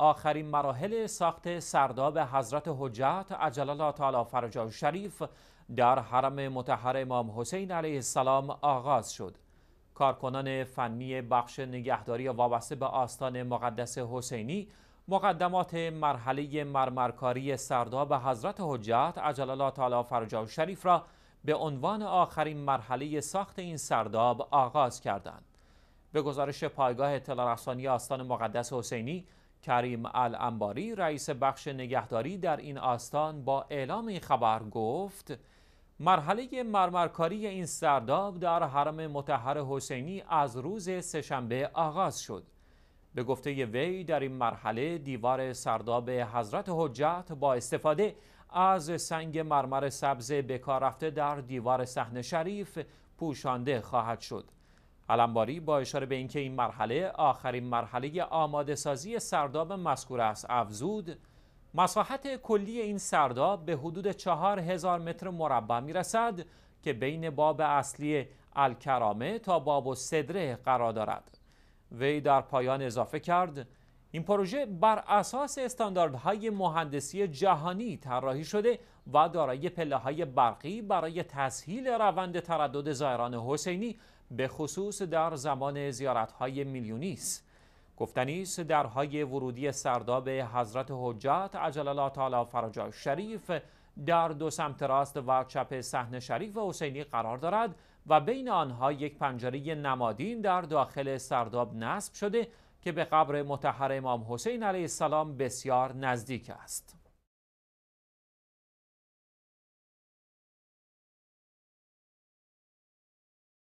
آخرین مراحل ساخت سرداب حضرت حجت عجل الله تعالی فرجه شریف در حرم مطهر امام حسین علیه السلام آغاز شد. کارکنان فنی بخش نگهداری وابسته به آستان مقدس حسینی مقدمات مرحله مرمرکاری سرداب حضرت حجت عجل الله تعالی فرجه شریف را به عنوان آخرین مرحله ساخت این سرداب آغاز کردند. به گزارش پایگاه اطلاع رسانی آستان مقدس حسینی، کریم الانباری رئیس بخش نگهداری در این آستان با اعلام این خبر گفت: مرحله مرمرکاری این سرداب در حرم مطهر حسینی از روز سه‌شنبه آغاز شد. به گفته وی در این مرحله دیوار سرداب حضرت حجت با استفاده از سنگ مرمر سبز بکار رفته در دیوار صحن شریف پوشانده خواهد شد. علمباری با اشاره به اینکه این مرحله آخرین مرحله آماده سازی سرداب مذکور است افزود: مساحت کلی این سرداب به حدود 4000 متر مربع میرسد که بین باب اصلی الکرامه تا باب السدره قرار دارد. وی در پایان اضافه کرد: این پروژه بر اساس استانداردهای مهندسی جهانی طراحی شده و دارای پله‌های برقی برای تسهیل روند تردد زائران حسینی به خصوص در زمان زیارت‌های میلیونی است. گفتنی است درهای ورودی سرداب حضرت حجت عجل الله تعالی فرجه شریف در دو سمت راست و چپ صحن شریف و حسینی قرار دارد و بین آنها یک پنجره نمادین در داخل سرداب نصب شده که به قبر مطهر امام حسین علیه السلام بسیار نزدیک است.